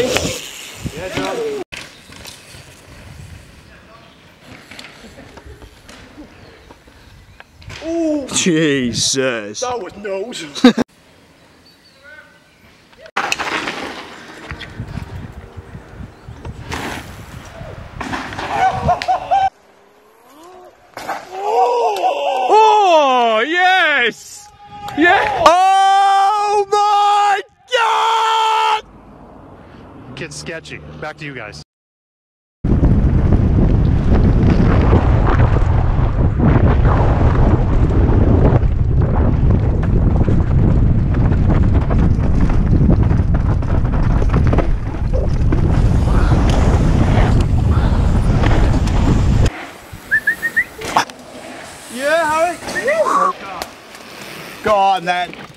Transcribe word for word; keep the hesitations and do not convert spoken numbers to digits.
Charlie. Yeah, Charlie. Ooh. Jesus. That was nose. Oh, yes. Yeah. Oh, my God. Gets sketchy. Back to you guys. Go on then.